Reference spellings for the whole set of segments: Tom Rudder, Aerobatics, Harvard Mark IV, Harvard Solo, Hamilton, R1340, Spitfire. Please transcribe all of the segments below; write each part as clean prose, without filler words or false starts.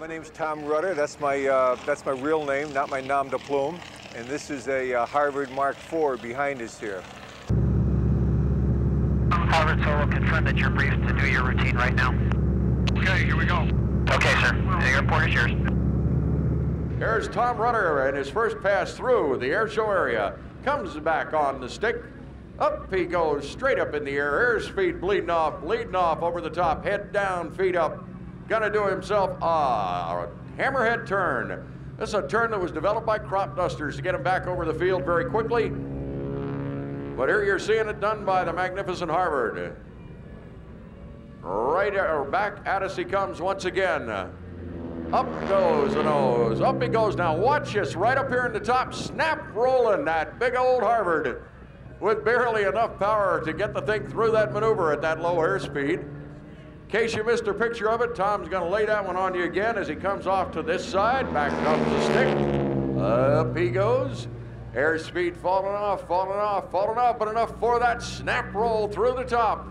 My name's Tom Rudder. That's my real name, not my nom de plume. And this is a Harvard Mark IV behind us here. Harvard Solo, confirm that you're briefed to do your routine right now. Okay, here we go. Okay, sir. The airport is yours. Here's Tom Rudder in his first pass through the air show area. Comes back on the stick. Up he goes, straight up in the air. Airspeed bleeding off, leading off over the top. Head down, feet up. Gonna do himself a hammerhead turn. This is a turn that was developed by crop dusters to get him back over the field very quickly. But here you're seeing it done by the magnificent Harvard. Right back at us he comes once again. Up goes the nose, up he goes. Now watch this, right up here in the top, snap rolling that big old Harvard with barely enough power to get the thing through that maneuver at that low airspeed. In case you missed a picture of it, Tom's gonna lay that one on you again as he comes off to this side. Back comes the stick, up he goes. Airspeed falling off, falling off, falling off, but enough for that snap roll through the top.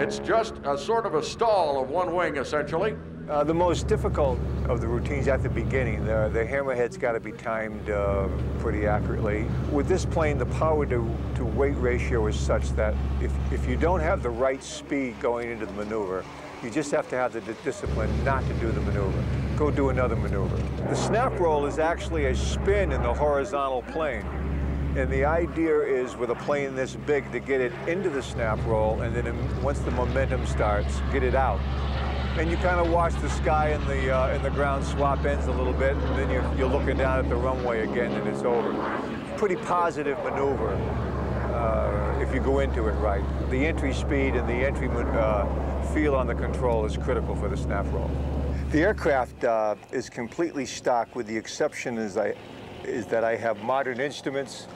It's just a sort of a stall of one wing, essentially. The most difficult of the routines at the beginning, the hammerhead's got to be timed pretty accurately. With this plane, the power to weight ratio is such that if you don't have the right speed going into the maneuver, you just have to have the discipline not to do the maneuver. Go do another maneuver. The snap roll is actually a spin in the horizontal plane. And the idea is, with a plane this big, to get it into the snap roll, and then once the momentum starts, get it out. And you kind of watch the sky and the ground swap ends a little bit, and then you're looking down at the runway again, and it's over. Pretty positive maneuver if you go into it right. The entry speed and the entry feel on the control is critical for the snap roll. The aircraft is completely stock, with the exception is that I have modern instruments,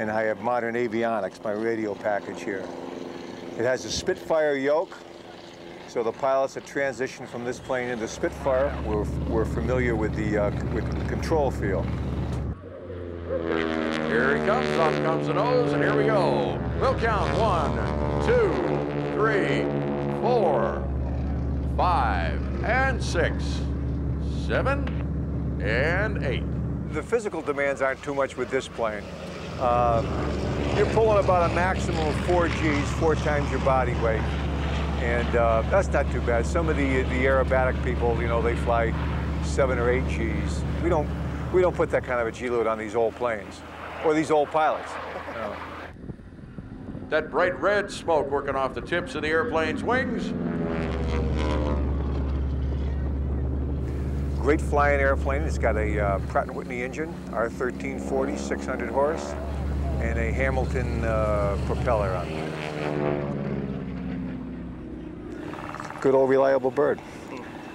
and I have modern avionics, my radio package here. It has a Spitfire yoke, so the pilots have transitioned from this plane into Spitfire. We're familiar with the control feel. Here he comes, off comes the nose, and here we go. We'll count 1, 2, 3, 4, 5, and 6, 7, and 8. The physical demands aren't too much with this plane. You're pulling about a maximum of 4 Gs, 4 times your body weight. And that's not too bad. Some of the aerobatic people, you know, they fly 7 or 8 Gs. We don't put that kind of a G load on these old planes, or these old pilots. No. That bright red smoke working off the tips of the airplane's wings. Great flying airplane. It's got a Pratt & Whitney engine, R1340, 600 horse, and a Hamilton propeller on it. Good old reliable bird.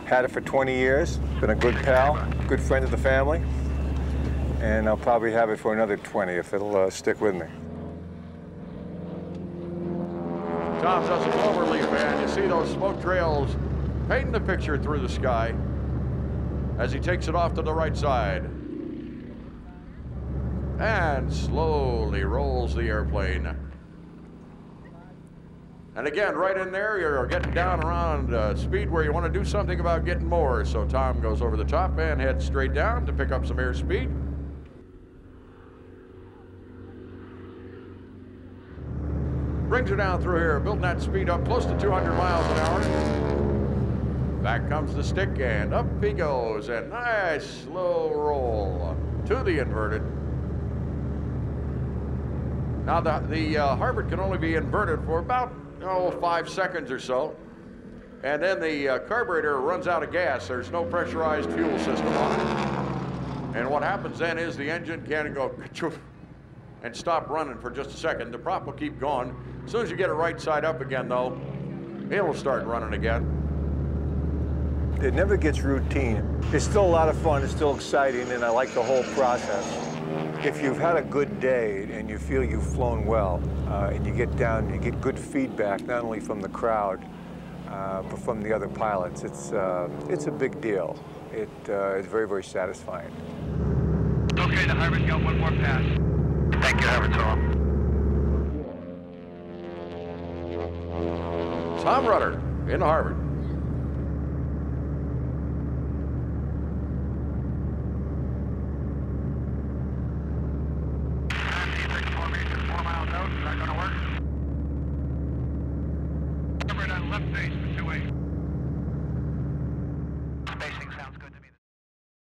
Had it for 20 years, been a good pal, good friend of the family, and I'll probably have it for another 20 if it'll stick with me. Tom's us a cloverleaf, man. You see those smoke trails painting the picture through the sky as he takes it off to the right side and slowly rolls the airplane. And again, right in there, you're getting down around speed where you want to do something about getting more. So Tom goes over the top and heads straight down to pick up some airspeed. Brings her down through here, building that speed up close to 200 miles an hour. Back comes the stick, and up he goes. A nice slow roll to the inverted. Now the Harvard can only be inverted for about 5 seconds or so, and then the carburetor runs out of gas. There's no pressurized fuel system on it, and what happens then is the engine can go and stop running for just a second. The prop will keep going. As soon as you get it right side up again, though, it'll start running again. It never gets routine. It's still a lot of fun, it's still exciting, and I like the whole process. If you've had a good day and you feel you've flown well, and you get down, you get good feedback, not only from the crowd, but from the other pilots, it's a big deal. It's very, very satisfying. Okay, the Harvard's got one more pass. Thank you, Harvard Solo. Tom Rudder in Harvard. on pace for 2-8.